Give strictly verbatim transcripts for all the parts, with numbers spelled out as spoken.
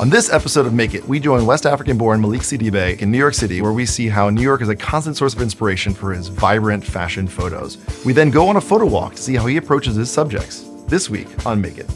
On this episode of Make It, we join West African-born Malike Sidibe in New York City, where we see how New York is a constant source of inspiration for his vibrant fashion photos. We then go on a photo walk to see how he approaches his subjects. This week on Make It.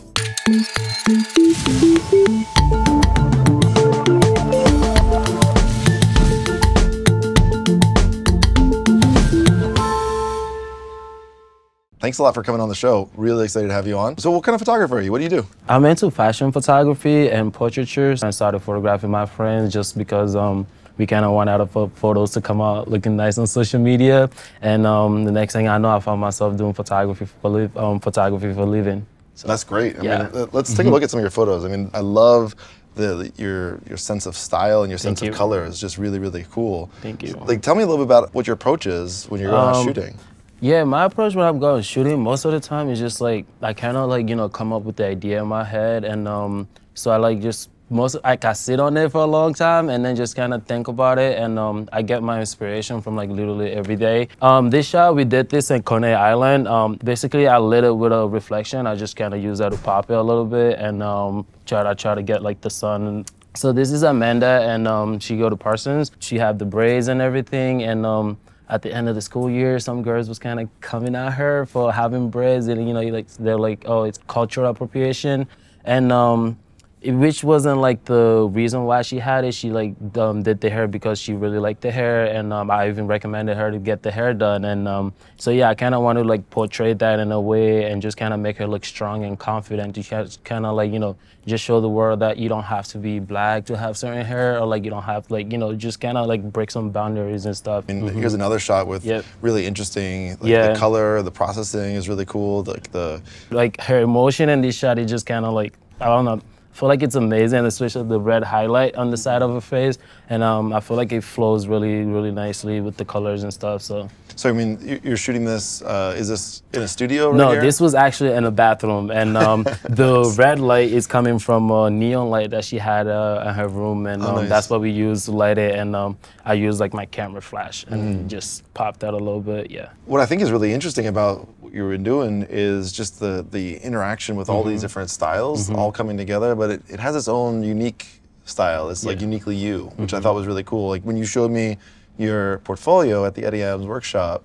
Thanks a lot for coming on the show. Really excited to have you on. So what kind of photographer are you? What do you do? I'm into fashion photography and portraiture. I started photographing my friends just because um, we kind of wanted our photos to come out looking nice on social media. And um, the next thing I know, I found myself doing photography for, um, photography for a living. So that's great. I yeah. mean, let's take a look at some of your photos. I mean, I love The, your your sense of style and your sense of color is just really, really cool. Thank you. Like, tell me a little bit about what your approach is when you're going um, out shooting. Yeah, my approach when I'm going shooting most of the time is just like, I kind of like, you know, come up with the idea in my head. And um, so I like just, most like I sit on it for a long time and then just kind of think about it. And um, I get my inspiration from like literally every day. Um, this shot, we did this in Coney Island. Um, basically, I lit it with a reflection. I just kind of use that to pop it a little bit and um, try to, try to get like the sun. So this is Amanda, and um, she go to Parsons. She have the braids and everything. And um, at the end of the school year, some girls was kind of coming at her for having braids. And, you know, like, they're like, oh, it's cultural appropriation. And um, it, which wasn't like the reason why she had it. She like um, did the hair because she really liked the hair. And um, I even recommended her to get the hair done. And um, so, yeah, I kind of want to like portray that in a way and just kind of make her look strong and confident. To kind of like, you know, just show the world that you don't have to be black to have certain hair, or like you don't have like, you know, just kind of like break some boundaries and stuff. And mm-hmm. here's another shot with yep. really interesting, like yeah. the color, the processing is really cool. Like the like her emotion in this shot, it just kind of like, I don't know. I feel like it's amazing, especially the red highlight on the side of her face. And um, I feel like it flows really, really nicely with the colors and stuff, so. So, I mean, you're shooting this, uh, is this in a studio right No, here? This was actually in a bathroom. And um, the red light is coming from a neon light that she had uh, in her room. And um, oh, nice. That's what we used to light it. And um, I used like my camera flash and mm. just popped that a little bit, yeah. What I think is really interesting about what you've been doing is just the, the interaction with all mm-hmm. these different styles mm-hmm. all coming together. But But it, it has its own unique style. It's yeah. like uniquely you, which mm-hmm. I thought was really cool. Like when you showed me your portfolio at the Eddie Adams workshop,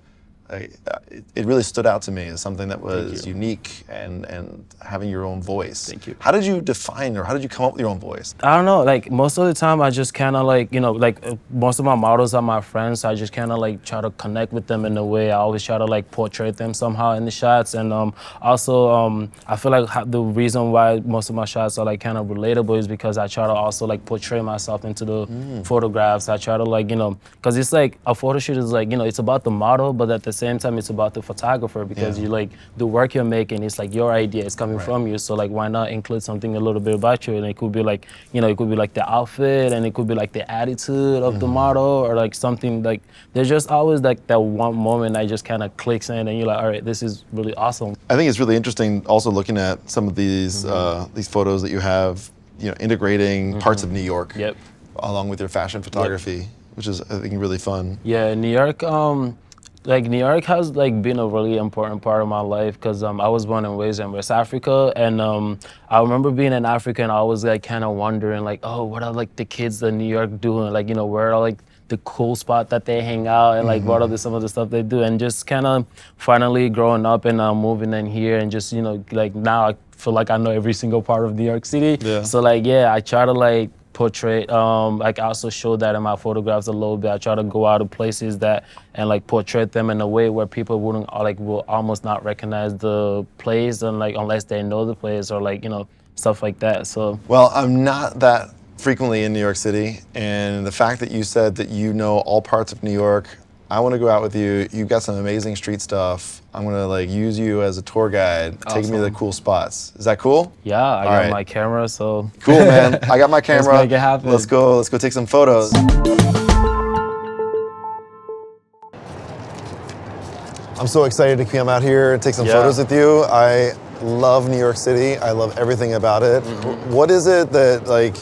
I, it, it really stood out to me as something that was unique and, and having your own voice. Thank you. How did you define or how did you come up with your own voice? I don't know, like most of the time I just kind of like, you know, like most of my models are my friends, so I just kind of like try to connect with them in a way. I always try to like portray them somehow in the shots. And um, also, um, I feel like the reason why most of my shots are like kind of relatable is because I try to also like portray myself into the mm. photographs. I try to like, you know, because it's like a photo shoot is like, you know, it's about the model, but at the same time it's about the photographer because yeah. you like the work you're making, it's like your idea is coming right. from you, so like why not include something a little bit about you? And it could be like, you know, it could be like the outfit, and it could be like the attitude of mm. the model, or like something like there's just always like that one moment that just kind of clicks in and you're like, all right, this is really awesome. I think it's really interesting also looking at some of these mm-hmm. uh, these photos that you have, you know, integrating mm-hmm. parts of New York yep. along with your fashion photography, yep. which is I think really fun. Yeah, New York um, Like New York has like been a really important part of my life because um, I was born and raised in West Africa, and um, I remember being in Africa and I was like kind of wondering like, oh, what are like the kids in New York doing? Like, you know, where are like the cool spot that they hang out and like mm-hmm. what are the, some of the stuff they do? And just kind of finally growing up and uh, moving in here and just, you know, like now I feel like I know every single part of New York City. Yeah. So like, yeah, I try to like portray, um, like I also show that in my photographs a little bit. I try to go out to places that and like portray them in a way where people wouldn't like will almost not recognize the place and like unless they know the place or like, you know, stuff like that. So well, I'm not that frequently in New York City, and the fact that you said that you know all parts of New York, I want to go out with you. You've got some amazing street stuff. I'm gonna like use you as a tour guide. Awesome. Take me to the cool spots. Is that cool? Yeah, I All got right. my camera, so. Cool, man. I got my camera. Let's make it happen. Let's go, let's go take some photos. I'm so excited to come out here and take some yeah. photos with you. I love New York City. I love everything about it. Mm-hmm. What is it that, like,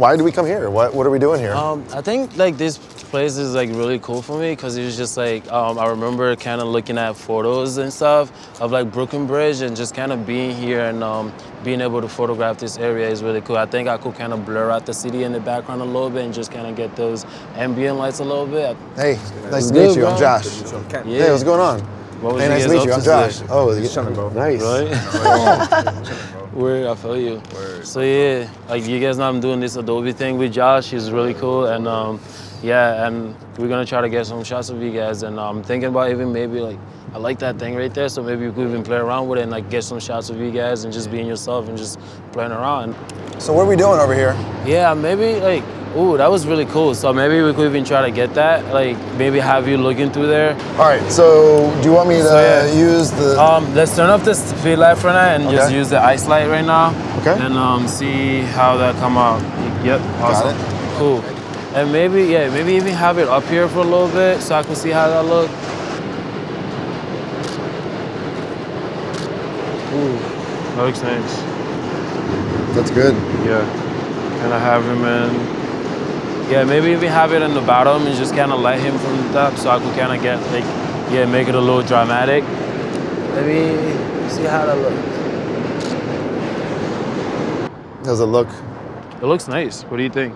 why do we come here? What, what are we doing here? Um, I think like this place is like really cool for me because it was just like, um, I remember kind of looking at photos and stuff of like Brooklyn Bridge, and just kind of being here and um, being able to photograph this area is really cool. I think I could kind of blur out the city in the background a little bit and just kind of get those ambient lights a little bit. Hey, nice to meet you. I'm Josh. Yeah. Hey, what's going on? What was hey, nice to meet you. I'm Josh. Oh, you're chilling, bro. Nice. Right? Word, I feel you. Word. So yeah, like you guys know I'm doing this Adobe thing with Josh. He's really cool, and um, yeah, and we're gonna try to get some shots of you guys. And I'm um, thinking about even maybe like, I like that thing right there, so maybe we could even play around with it and like get some shots of you guys and just being yourself and just playing around. So what are we doing over here? Yeah, maybe like, ooh, that was really cool. So maybe we could even try to get that, like maybe have you looking through there. All right, so do you want me to so, yeah. use the... Um, let's turn off the speed light for now and okay. just use the ice light right now. Okay. And um, see how that come out. Yep, awesome. Cool. And maybe, yeah, maybe even have it up here for a little bit so I can see how that look. Ooh, that looks nice. That's good. Yeah, and I have him in. Yeah, maybe even have it in the bottom and just kind of light him from the top so I could kind of get, like, yeah, make it a little dramatic. Let me see how that looks. Does it look? It looks nice. What do you think?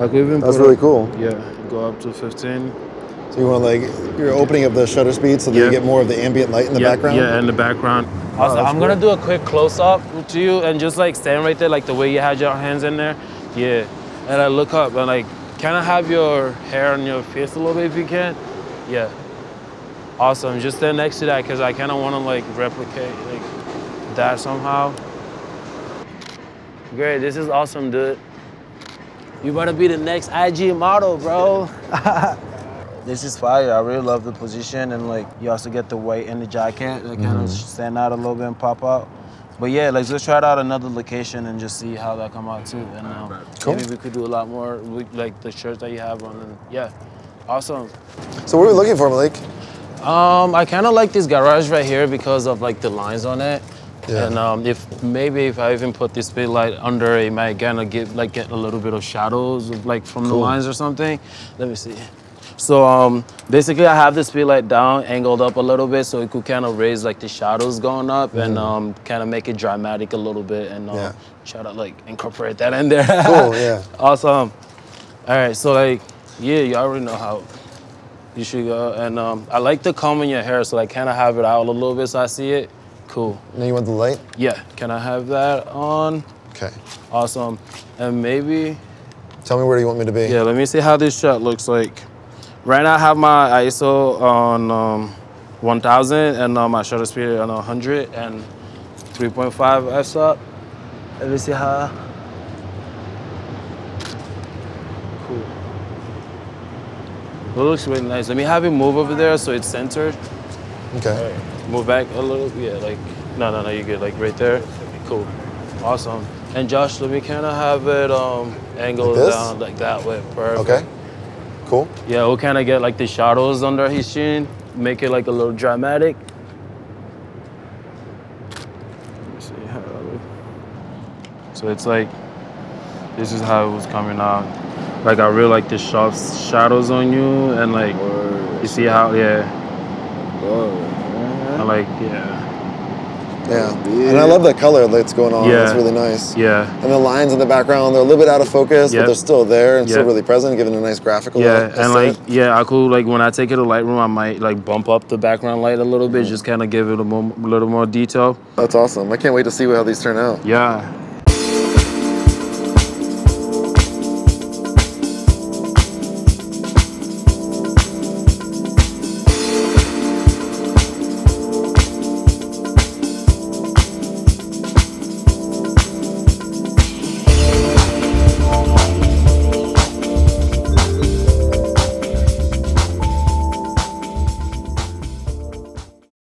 I could even That's really up, cool. Yeah, go up to fifteen. So you want, like, you're opening up the shutter speed so that yeah. you get more of the ambient light in the yeah, background? Yeah, in the background. Also, oh, I'm cool. going to do a quick close-up to you and just, like, stand right there, like, the way you had your hands in there. Yeah. And I look up and like, kind of have your hair on your face a little bit if you can. Yeah. Awesome, just stand next to that because I kind of want to like replicate like that somehow. Great, this is awesome, dude. You better be the next I G model, bro. This is fire, I really love the position, and like you also get the weight and the jacket that kind of stand out a little bit and pop out. But yeah, like, let's try out another location and just see how that come out too. And um, cool. maybe we could do a lot more with like the shirts that you have on. And yeah, awesome. So what are we looking for, Malike? Um, I kind of like this garage right here because of like the lines on it. Yeah. And um, if maybe if I even put this big light under it, it might kind of get like get a little bit of shadows of, like from cool. the lines or something. Let me see. So um, basically I have the speed light down, angled up a little bit so it could kind of raise like the shadows going up mm-hmm. and um, kind of make it dramatic a little bit and um, yeah. try to like incorporate that in there. Cool, yeah. Awesome. All right, so like, yeah, you already know how you should go. And um, I like the comb in your hair, so I like, kind of have it out a little bit so I see it. Cool. Now you want the light? Yeah, can I have that on? Okay. Awesome, and maybe... Tell me where you want me to be. Yeah, let me see how this shot looks like. Right now I have my I S O on um, one thousand and uh, my shutter speed on one hundred and three point five f-stop. Let me see how. Cool. It looks really nice. Let me have it move over there so it's centered. Okay. Right. Move back a little, yeah, like, no, no, no, you're good, like right there. Cool, awesome. And Josh, let me kind of have it um, angled like down like that way, perfect. Okay. Cool. Yeah, we'll kind of get like the shadows under his chin, make it like a little dramatic. Let me see how that looks. So it's like, this is how it was coming out. Like I really like the sharp shadows on you and like, Word. you see how, yeah. Whoa. I like, yeah. Yeah. yeah, and I love the color that's going on. Yeah. It's really nice. Yeah. And the lines in the background, they're a little bit out of focus, yep. but they're still there and yep. still really present, giving a nice graphical yeah. look. Yeah, and like, yeah, I could, like, when I take it to Lightroom, I might, like, bump up the background light a little bit, mm-hmm. just kind of give it a, more, a little more detail. That's awesome. I can't wait to see how these turn out. Yeah.